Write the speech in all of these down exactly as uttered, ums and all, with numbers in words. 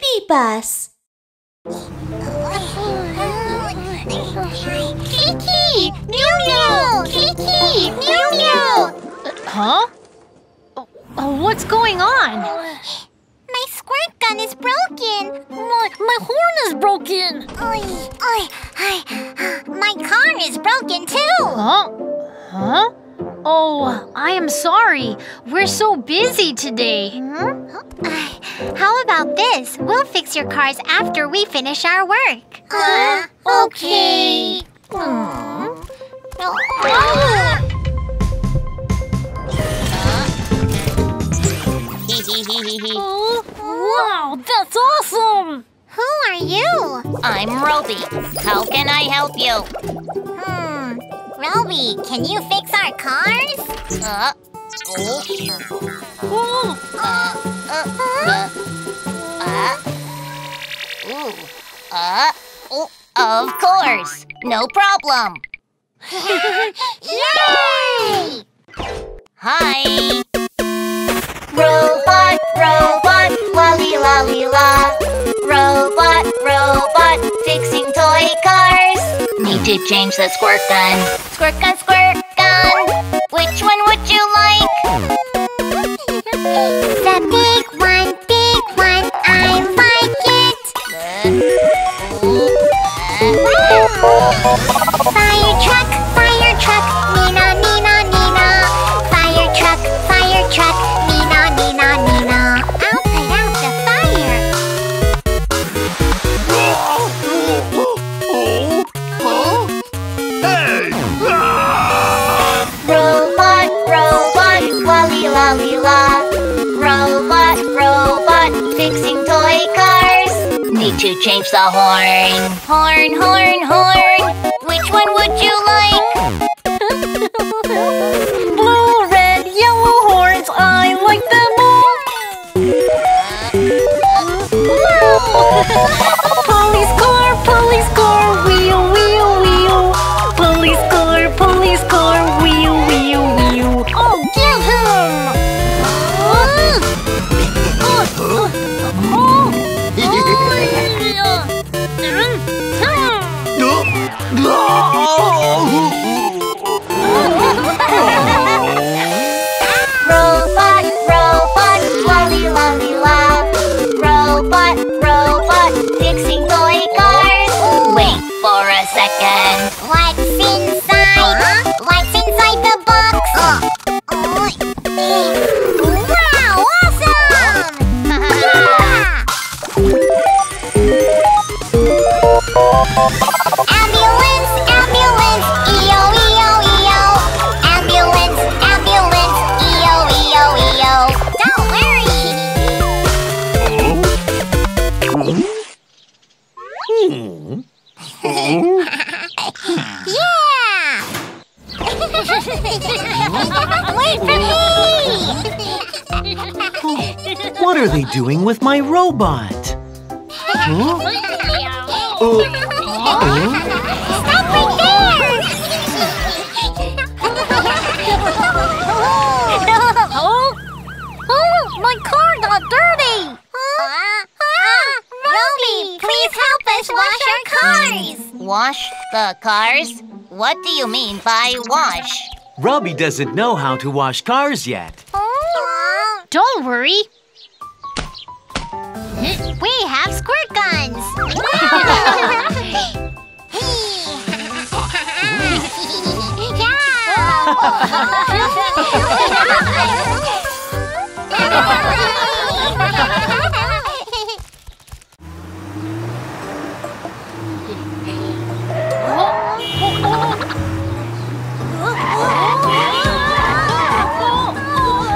baby bus. Kiki! Mew Mew! Kiki! Mew Mew! Uh, huh? Uh, what's going on? My squirt gun is broken. My, my horn is broken. Oy, oy, I, my car is broken too. Huh? Huh? Oh, I am sorry. We're so busy today. Mm-hmm. uh, how about this? We'll fix your cars after we finish our work. Uh, okay. Aww. Ah! Oh, wow, that's awesome! Who are you? I'm Robby. How can I help you? Hmm, Robby, can you fix our cars? Uh, oh. Oh. Uh, uh, uh, uh, uh, uh, uh, oh. Of course! No problem! Yay! Hi! Robot, robot, lolly lolly la. Robot, robot, fixing toy cars. Need to change the squirt gun. Squirt gun, squirt gun. Which one would you like? The big one, big one, I like it. Uh, Fire truck, fire truck, Nina, Nina, Nina. Fire truck, fire truck, Nina, Nina, Nina. I'll put out the fire. Hey! Robot, robot, lolly lolly la. Robot, robot, fixing toy cars. Need to change the horn. Horn, horn, horn. Which one would you like? Blue, red, yellow horns. I like them all. Police car, police car, wheel, wheel, wheel. Police car, police car, wheel, wheel, wheel. Oh, get him! Oh. Oh. Robot, robot, lolly lolly la. Robot, robot, fixing toy cars. Wait for a second. What's inside? Huh? What's inside the box? Uh. Wow, awesome! Yeah! Ambulance, ambulance, E O, E O, E O. Ambulance, ambulance, E O, E O, E O. Don't worry. Hmm. Yeah! Wait for me! What are they doing with my robot? Huh? Oh. Stop right there! Oh. Oh, my car got dirty! Huh? Huh? Robby, please help us wash our cars! Wash the cars? What do you mean by wash? Robby doesn't know how to wash cars yet. Oh. Don't worry. We have squirt guns!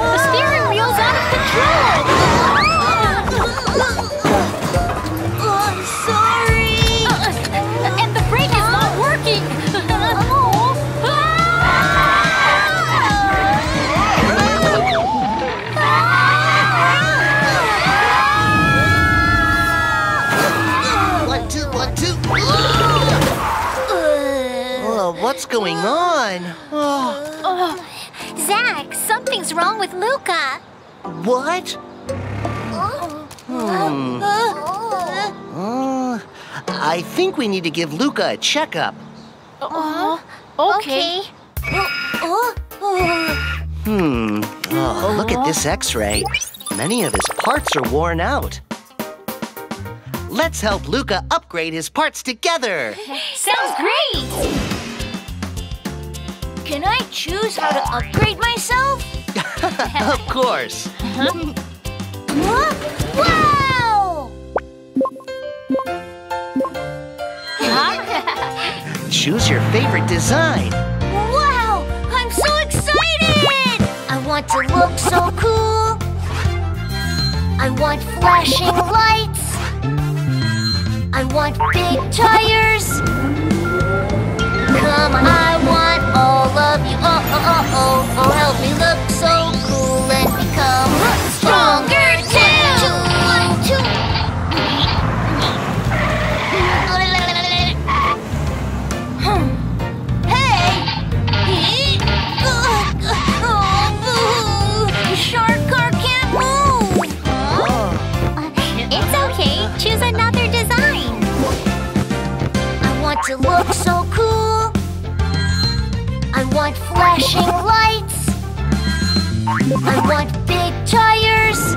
The steering wheel's out of control! What's going on? Oh. Oh. Zack, something's wrong with Luca. What? Oh. Hmm. Uh, uh. I think we need to give Luca a checkup. Oh, uh, okay. okay. Oh, oh. Hmm. Oh, look at this x-ray. Many of his parts are worn out. Let's help Luca upgrade his parts together. Sounds great! Can I choose how to upgrade myself? Of course. Uh-huh. Wow! Huh? Choose your favorite design. Wow! I'm so excited! I want to look so cool. I want flashing lights. I want big tires. Come on, I want all of you. Oh, oh, oh, oh, oh, help me look so cool and become stronger too. Two, one, two. Hey! Oh, boo! The shark car can't move. It's okay. Choose another design. To look so cool, I want flashing lights. I want big tires.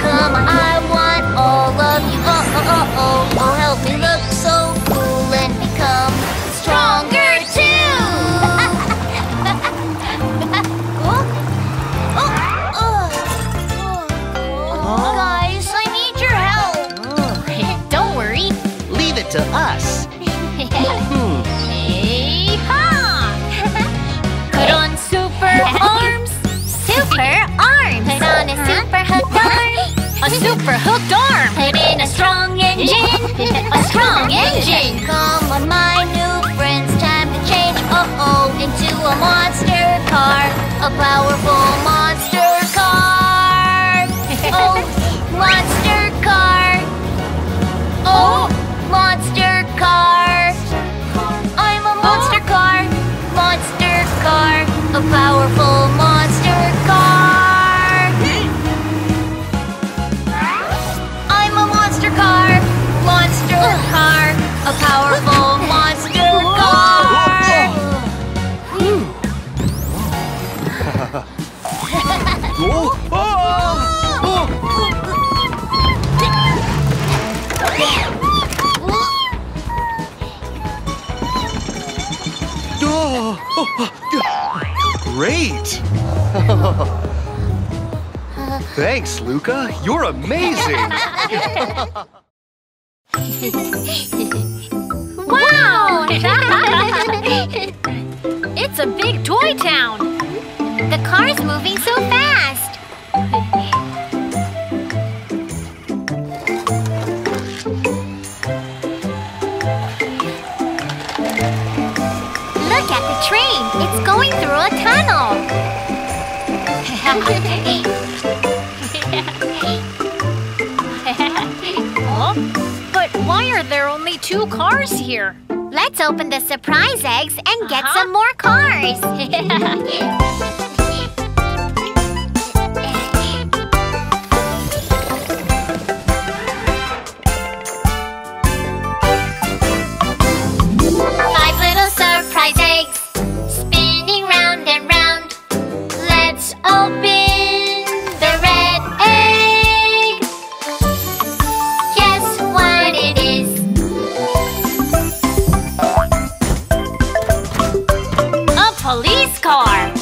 Come on, I want all of you. Oh, oh, oh, oh, oh, help me look so cool and become stronger too. Oh, oh, oh, oh. Guys, I need your help. Don't worry. It to us. hmm. Hey-ha! Put on super arms. Super arms. Put on a super hooked arm. A super hooked arm. Put in a strong engine. A strong engine. Come on, my new friends. Time to change. Uh oh, into a monster car. A powerful monster car. Oh, monster car. Oh. Monster car. I'm a monster car. Monster car. A powerful monster car. I'm a monster car. Monster car. A powerful monster car. Oh, oh, oh, great! Thanks, Luca. You're amazing! Wow! It's a big toy town! The car's moving so fast! Train. It's going through a tunnel. Oh, but why are there only two cars here? Let's open the surprise eggs and get uh-huh. some more cars. Five little surprise eggs. Open the red egg. Guess what it is? A police car.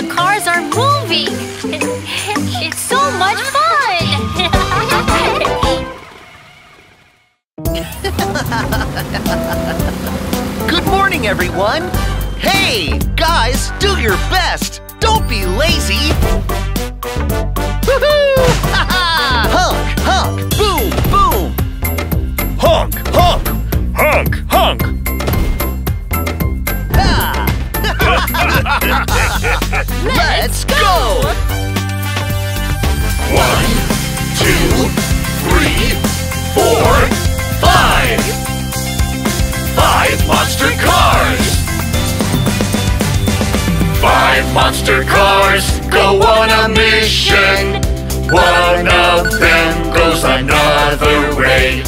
the cars are moving! It's so much fun! Good morning, everyone! Hey, guys, do your best! Don't be lazy! Woohoo! Honk, honk, boom, boom! Honk, honk, honk, honk! Ah. Let's go! One, two, three, four, five! Five monster cars! Five monster cars go on a mission. One of them goes another way.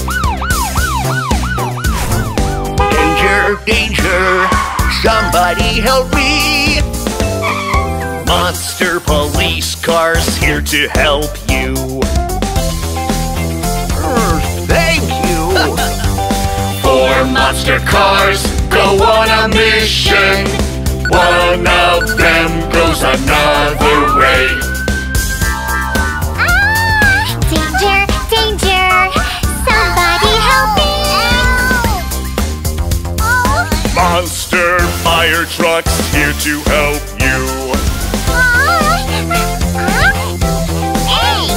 Danger, danger, somebody help me. Monster police cars here to help you. Thank you. Four monster cars go on a mission. One of them goes another way. Ah! Danger, danger! Somebody help me! Oh. Monster fire trucks here to help you. Ah.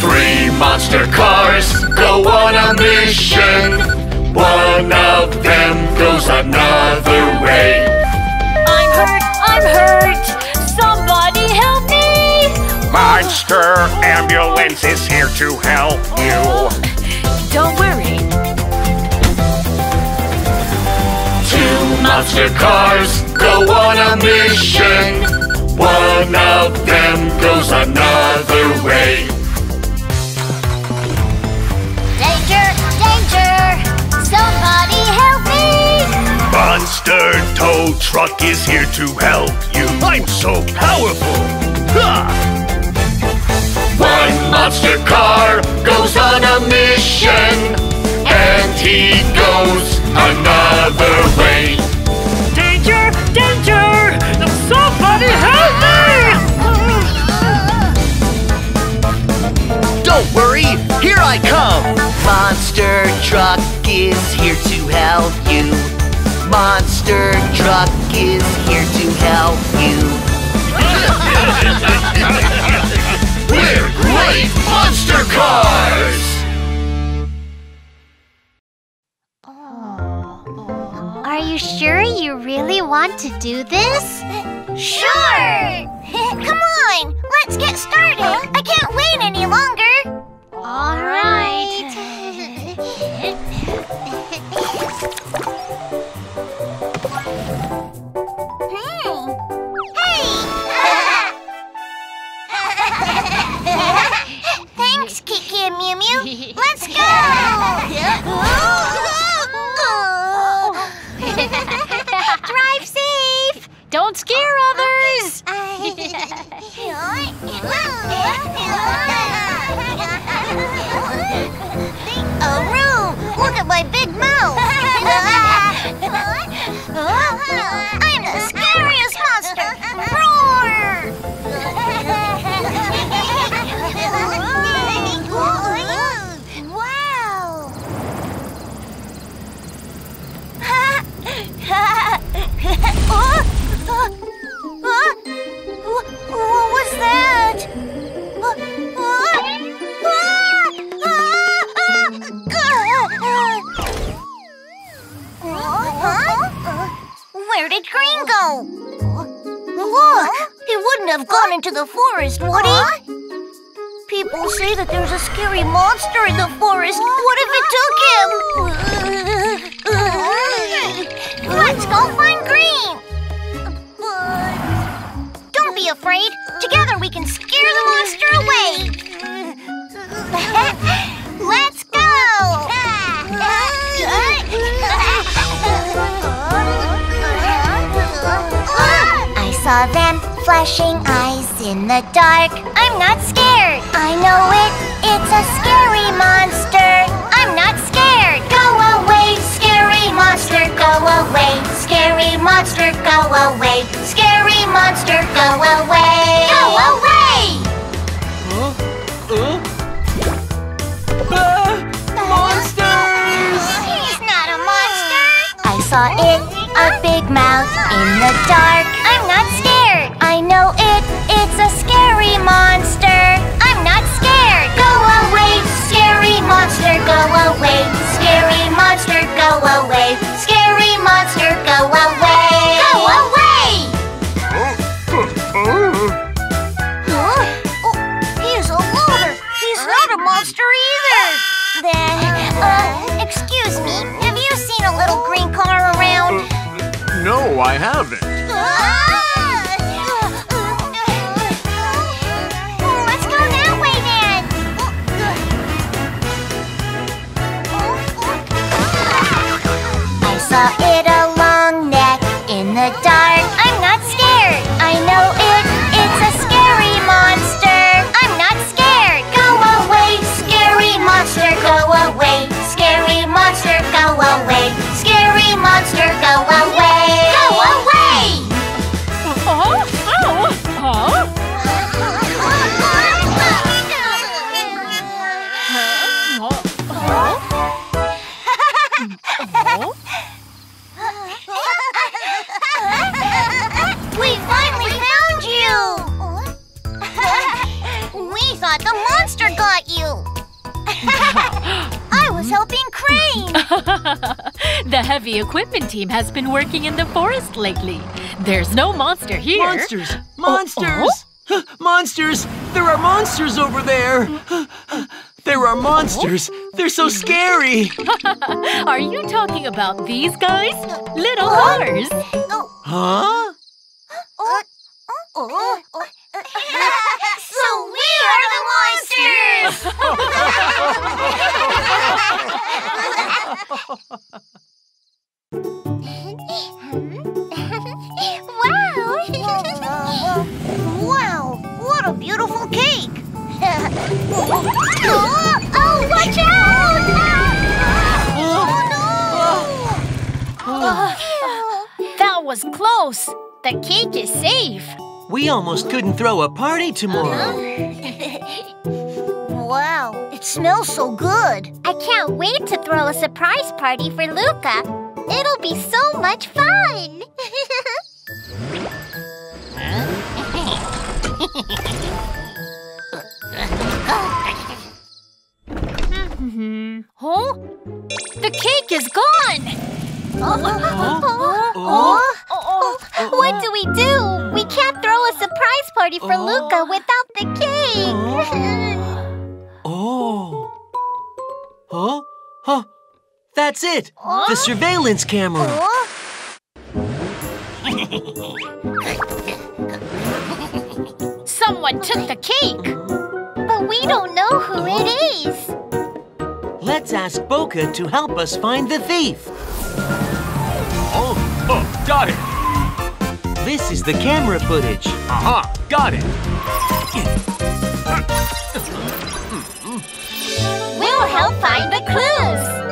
Three monster cars go on a mission. One of them goes another way. I'm hurt! Somebody help me! Monster ambulance is here to help you. Don't worry. Two monster cars go on a mission. One of them goes another way. Danger! Danger! Somebody help me! Monster tow truck is here to help you. I'm so powerful! Ha! One monster car goes on a mission, and he goes another way. Danger! Danger! Somebody help me! Don't worry, here I come! Monster truck is here to help you. Monster truck is here to help you. We're great monster cars! Are you sure you really want to do this? Sure! Come on, let's get started. I can't wait any longer. All right. Thanks, Kiki and Mew Mew. Let's go! Drive safe! Don't scare others! Oh, Roo! Look at my big mouth! I'm the scariest monster! Roar! Huh? Huh? What was that? Huh? Where did Green go? Look! He wouldn't have gone into the forest, would he? People say that there's a scary monster in the forest. What if it took him? Let's go find Green! Don't be afraid. Together we can scare the monster away. Let's go! I saw them flashing eyes in the dark. I'm not scared. I know it. It's a scary monster. I'm not scared. Go away, scary monster, go away. Scary monster, go away. Scary monster, go saw it, a big mouth in the dark. I'm not scared. I know it, it's a scary monster. I'm not scared. Go away, scary monster, go away. Scary monster, go away. Scary monster, go away. Go away! Huh? Oh, he's a loader. He's not a monster either. Then, uh, excuse me. A little green car around? Uh, no, I haven't. Ah! Let's go that way then. I saw it a long neck in the dark. I'm not scared. I know it. It's a scary monster. I'm not scared. Go away, scary monster. Go away. Scary monster, go away. Scary monster, go away. Go away! Oh, oh, oh. We finally found you! We thought the monster got you. Helping Crane! The heavy equipment team has been working in the forest lately. There's no monster here. Monsters! Monsters! Oh, oh? Monsters! There are monsters over there! There are monsters! They're so scary! Are you talking about these guys? Little cars! Huh? So we are the monsters! Wow! Wow, what a beautiful cake! Oh, oh, watch out! Oh, no! That was close! The cake is safe! We almost couldn't throw a party tomorrow. Wow, it smells so good. I can't wait to throw a surprise party for Luca. It'll be so much fun. Oh, the cake is gone. Oh, oh, oh, oh, oh, oh. What do we do? We can't throw a surprise party for oh. Luca without the cake. Oh. Huh? Huh? That's it. Oh. The surveillance camera. Oh. Someone took the cake. But we don't know who it is. Let's ask Poka to help us find the thief. Oh, oh, got it! This is the camera footage. Aha, got it! We'll help find the clues!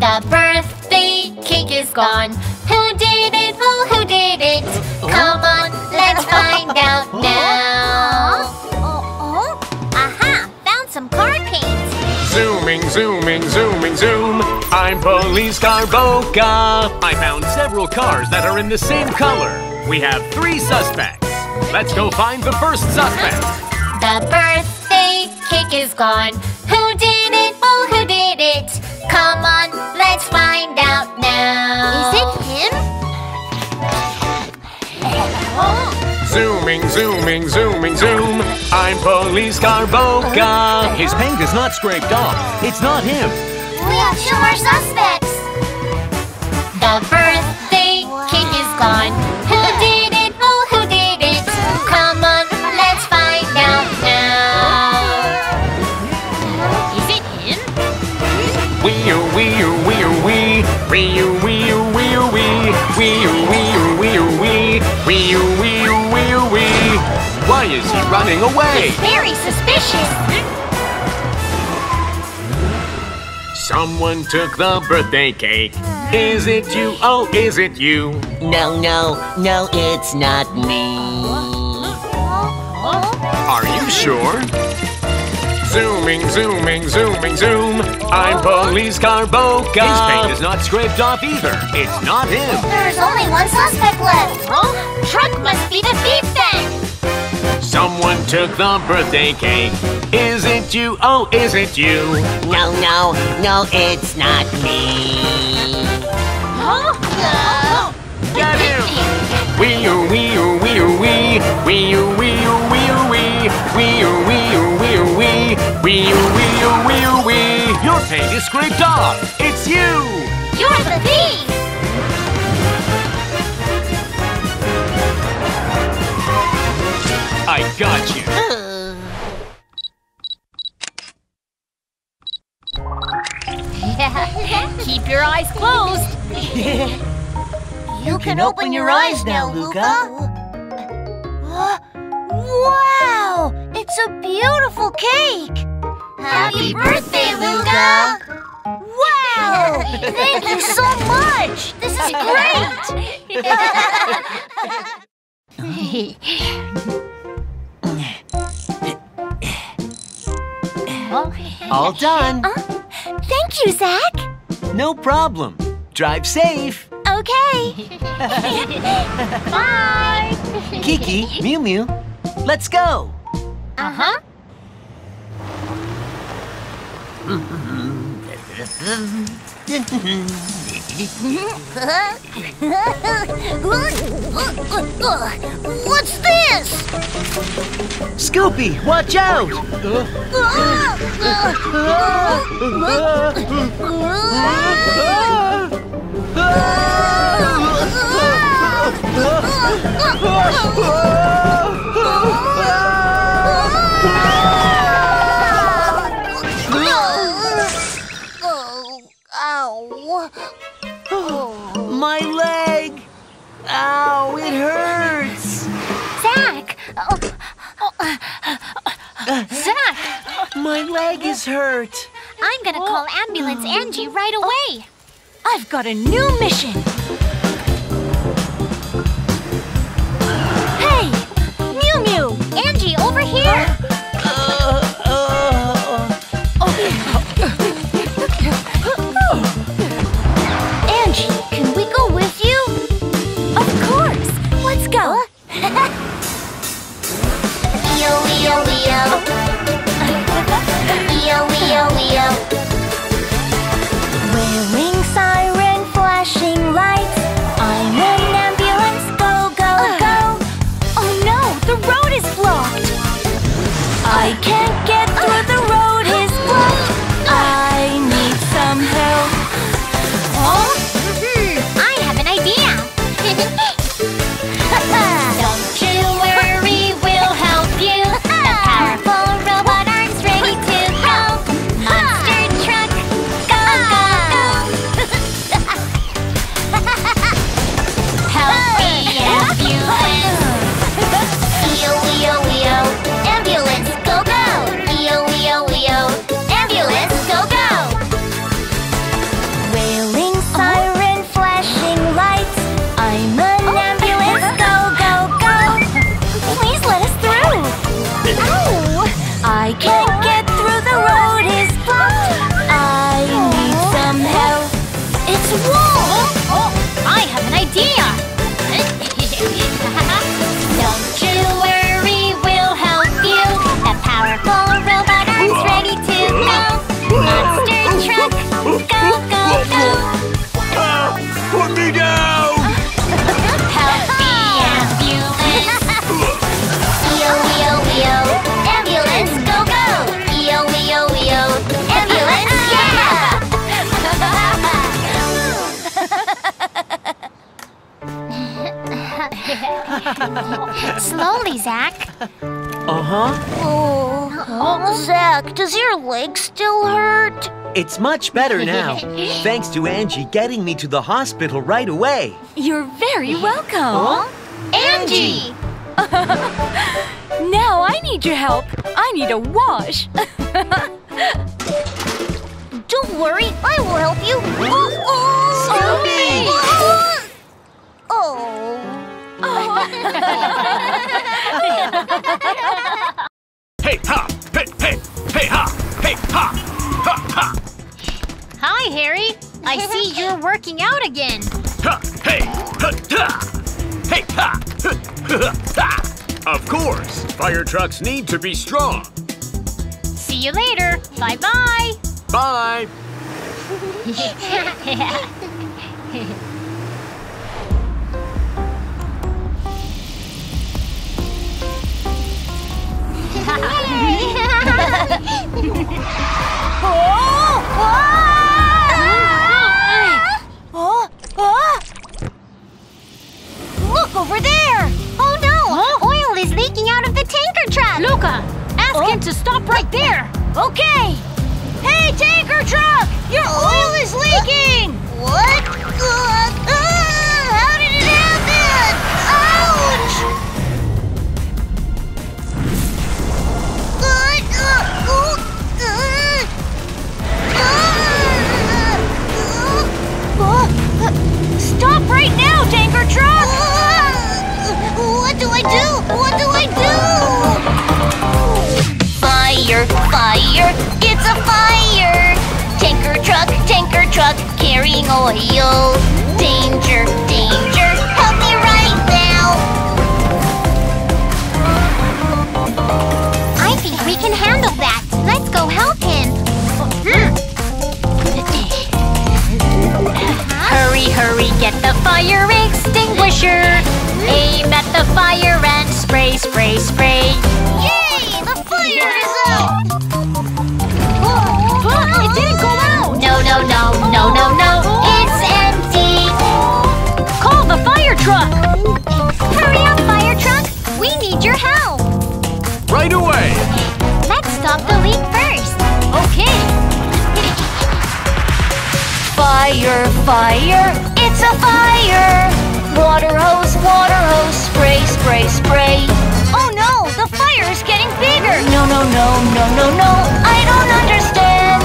The birthday cake is gone. Who did it? Oh, who did it? Come on, let's find out now. Oh, oh. Aha, found some car paint. Zooming, zooming, zooming, zoom. I'm Police Carboca. I found several cars that are in the same color. We have three suspects. Let's go find the first suspect. The birthday cake is gone. Who did it? Oh, who did it? Come on, let's find out now. Is it him? Oh. Zooming, zooming, zooming, zoom. I'm Police Carboca. His paint is not scraped off. It's not him. We have two more suspects. The birthday cake is gone. Who did it? Oh, who did it? Come on, let's find out now. Is it him? Wee-oo, wee-oo, wee-oo, wee. Wee-oo, wee-oo, wee-oo, wee. Wee-oo, wee-oo, wee-oo, wee. Wee-oo, wee-oo. Why is he running away? He's very suspicious. Someone took the birthday cake. Is it you? Oh, is it you? No, no, no, it's not me. Are you sure? Zooming, zooming, zooming, zoom. I'm police Carboca. His paint is not scraped off either. It's not him. There's only one suspect left. Oh, truck must be the thief then. Someone took the birthday cake. Is it you? Oh, is it you? No, no, no, it's not me. Huh? Uh, Get him! Wee-oo, wee-oo, wee-oo, wee. Wee-oo, wee-oo, wee-oo, wee. Wee-oo, wee-oo, wee-oo, wee. Wee-oo, wee-oo, wee-oo, wee. Your paint is scraped off. It's you! You're the thief! I got you. Keep your eyes closed. You, you can, can open, open your eyes, eyes now, Luca. Uh, wow! It's a beautiful cake! Happy, Happy birthday, Luca! Wow! Thank you so much! This is great! All done! Uh, thank you, Zack! No problem. Drive safe. Okay. Bye. Kiki, Mew Mew, let's go. Uh-huh. What's this? Scoopy, watch out! My leg! Ow, it hurts! Zack! Oh, oh, uh, uh, Zack! My leg is hurt. I'm gonna call ambulance Angie right away. I've got a new mission. Hey! Mew Mew! Angie, over here! Uh, uh, uh, oh. Angie, can we go with you? Of course! Let's go! Eeyo, eeyo, eeyo. Eeyo, eeyo, eeyo. Wailing siren, flashing lights. I'm an ambulance, go, go, uh, go. Oh no, the road is blocked. I can't get through, the road is blocked. I need some help. Oh, mm-hmm. I have an idea. Don't you worry, we'll help you. The powerful robot arm's ready to go. Monster truck, go, go, go. Help me if you will. Eeyo, eeyo, eeyo. Ambulance, go, go. Eeyo, eeyo, eeyo. Ambulance, go, go. Wailing siren, flashing lights. I'm an ambulance, go, go, go. Please let us through. Ow! I can't get through, the road is blocked. I need some help. It's a wall. Oh, I have an idea. Don't you worry, we'll help you. The powerful robot arm's ready to go. Monster truck, go, go, go. Help! Put me down! Help me, ambulance. Eeyo, eeyo, eeyo. Ambulance, go, go. Eeyo, eeyo, eeyo. Ambulance, yeah! Slowly, Zack. Uh-huh. Oh, oh, Zack, does your leg still hurt? It's much better now, thanks to Angie getting me to the hospital right away. You're very welcome. Huh? Angie! Now I need your help. I need a wash. Don't worry, I will help you. Oh, oh, Scooby! Oh. Oh. Hey, ha! Hey, hey, hey, ha! you working out again. Hey! Hey! Of course! Fire trucks need to be strong. See you later. Bye-bye. Bye. Bye. Oh! Oh! Look over there! Oh no! Huh? Oil is leaking out of the tanker truck! Luca! Ask oh. him to stop right there! Okay! Hey, tanker truck! Your oh. oil is leaking! What? Uh, uh, how did it happen? Ouch! Stop right now, tanker truck! What do I do? What do I do? Fire, fire, it's a fire! Tanker truck, tanker truck, carrying oil. Danger, danger, help me right now! I think we can handle that. Let's go help him. Mm. Hurry, hurry, get the fire extinguisher. Aim at the fire and spray, spray, spray. Yay! The fire is out! Whoa, it didn't go out! No, no, no, no, no, no. It's empty. Call the fire truck. Hurry up, fire truck. We need your help. Right away! Let's stop the leak first! Okay! Fire, fire, it's a fire! Water hose, water hose, spray, spray, spray! Oh no! The fire is getting bigger! No, no, no, no, no, no! I don't understand!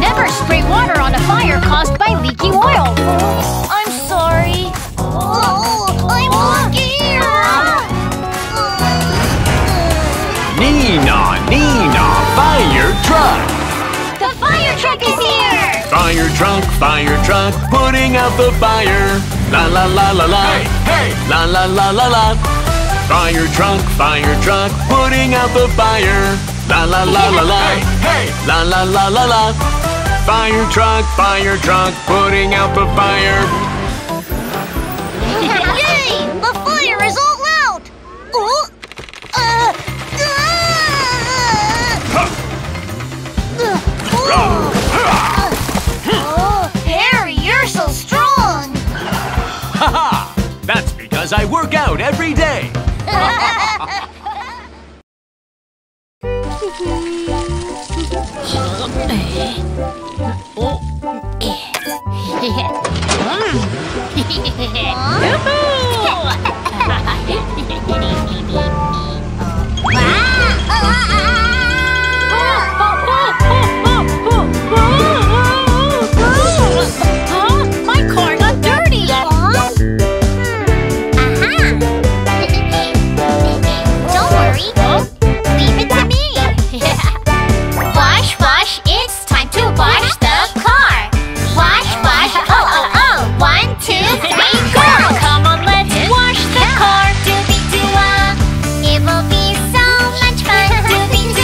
Never spray water on a fire caused by leaking oil! I'm sorry! Oh, I'm lucky! Nina, Nina, fire truck! The fire truck is here! Fire truck, fire truck, putting out the fire. La la la la la. Hey, hey! La la la la la. Fire truck, fire truck, putting out the fire. La la la la la. Hey, hey! La la la la la. Fire truck, fire truck, putting out the fire. Yay! The fire is all out! Oh! Uh! Uh! Oh, Harry, you're so strong! Haha! That's because I work out every day! Huh? My car got dirty! Huh? Uh-huh. Don't worry. Huh? Leave it to me. Wash, wash, it's time to wash the car. Wash, wash, oh, oh, oh. One, two, three, go! Come on, let's wash the car. Dooby-doo-ah. It will be so much fun. Dooby-doo-ah.